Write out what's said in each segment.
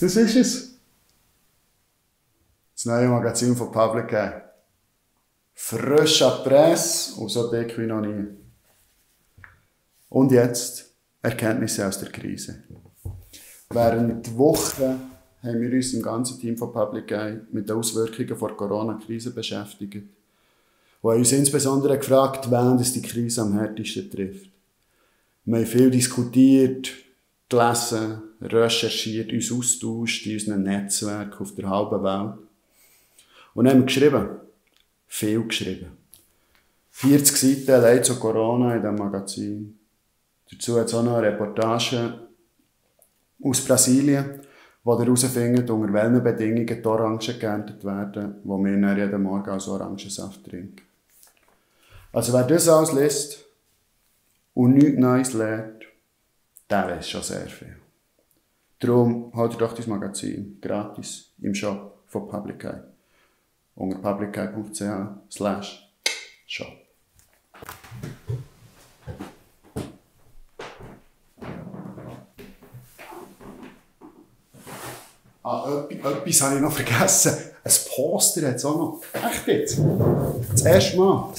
Das ist es. Das neue Magazin von Public Eye. Frisch à presse und so dick wie noch nie. Und jetzt Erkenntnisse aus der Krise. Während Wochen haben wir uns im ganzen Team von Public Eye mit den Auswirkungen der Corona-Krise beschäftigt und haben uns insbesondere gefragt, wen es die Krise am härtesten trifft. Wir haben viel diskutiert, gelesen, recherchiert, uns austauscht in unseren Netzwerken auf der halben Welt. Und haben geschrieben. Viel geschrieben. 40 Seiten allein zu Corona in diesem Magazin. Dazu hat es auch noch eine Reportage aus Brasilien, wo ihr herausfindet, unter welchen Bedingungen die Orangen geerntet werden, die wir dann jeden Morgen als Orangensaft trinken. Also wer das alles liest und nichts Neues lernt, der weiss schon sehr viel. Darum holt ihr doch das Magazin gratis im Shop von Public Eye unter publiceye.ch/shop. Ah, etwas habe ich noch vergessen. Ein Poster hat es auch noch. Echt jetzt? Das erste Mal.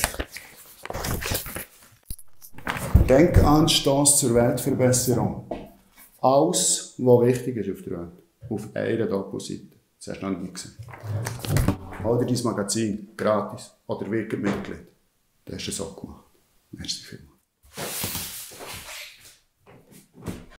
Denkanstoss zur Weltverbesserung. Alles, was wichtig ist auf der Welt. Auf einer Doppelseite. Das hast du noch nie gesehen. Oder dein Magazin, gratis. Oder wirklich Mitglied. Das hast du so gemacht. Merci vielmals.